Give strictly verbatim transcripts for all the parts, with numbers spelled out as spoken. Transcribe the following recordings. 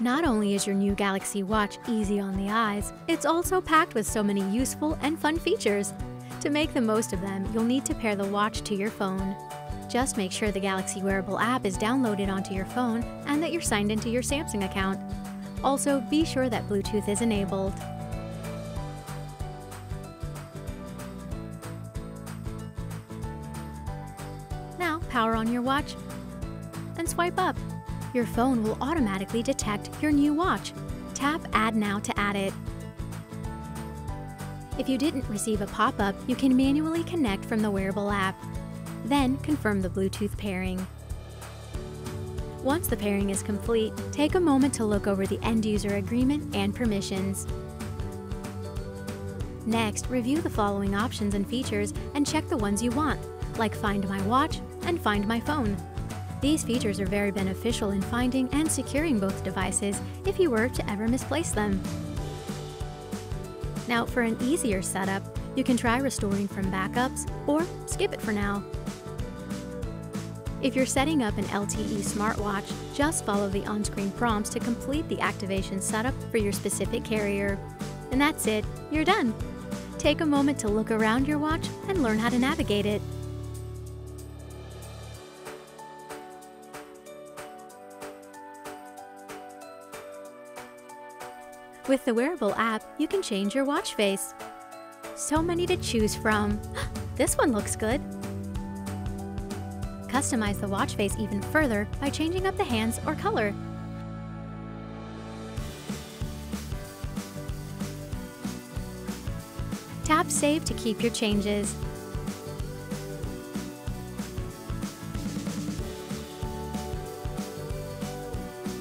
Not only is your new Galaxy Watch easy on the eyes, it's also packed with so many useful and fun features. To make the most of them, you'll need to pair the watch to your phone. Just make sure the Galaxy Wearable app is downloaded onto your phone and that you're signed into your Samsung account. Also, be sure that Bluetooth is enabled. Now, power on your watch and swipe up. Your phone will automatically detect your new watch. Tap Add Now to add it. If you didn't receive a pop-up, you can manually connect from the wearable app. Then confirm the Bluetooth pairing. Once the pairing is complete, take a moment to look over the end-user agreement and permissions. Next, review the following options and features and check the ones you want, like Find My Watch and Find My Phone. These features are very beneficial in finding and securing both devices if you were to ever misplace them. Now, for an easier setup, you can try restoring from backups or skip it for now. If you're setting up an L T E smartwatch, just follow the on-screen prompts to complete the activation setup for your specific carrier. And that's it, you're done! Take a moment to look around your watch and learn how to navigate it. With the wearable app, you can change your watch face. So many to choose from. This one looks good. Customize the watch face even further by changing up the hands or color. Tap Save to keep your changes.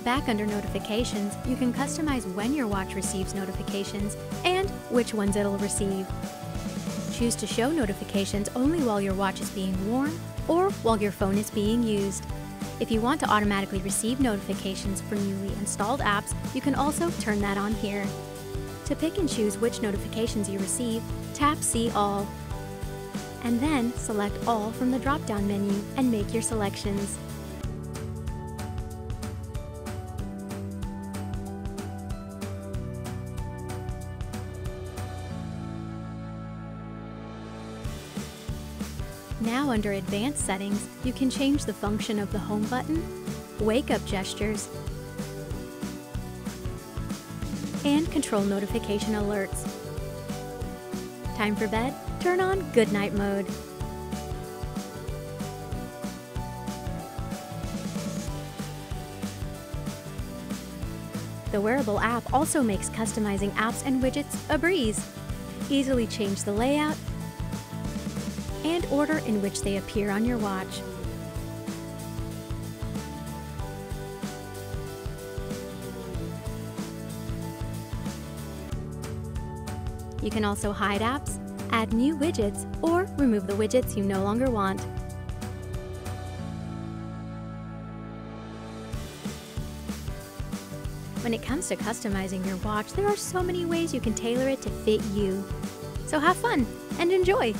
Back under Notifications, you can customize when your watch receives notifications and which ones it'll receive. Choose to show notifications only while your watch is being worn or while your phone is being used. If you want to automatically receive notifications for newly installed apps, you can also turn that on here. To pick and choose which notifications you receive, tap See All, and then select All from the drop-down menu and make your selections. Now under Advanced Settings, you can change the function of the Home button, wake-up gestures, and control notification alerts. Time for bed? Turn on Goodnight mode. The wearable app also makes customizing apps and widgets a breeze. Easily change the layout and order in which they appear on your watch. You can also hide apps, add new widgets, or remove the widgets you no longer want. When it comes to customizing your watch, there are so many ways you can tailor it to fit you. So have fun and enjoy!